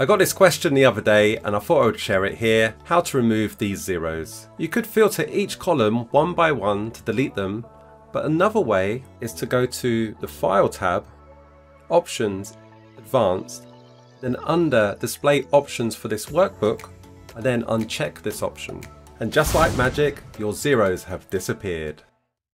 I got this question the other day and I thought I would share it here, how to remove these zeros. You could filter each column one by one to delete them, but another way is to go to the File tab, Options, Advanced, then under Display Options for this workbook, and then uncheck this option. And just like magic, your zeros have disappeared.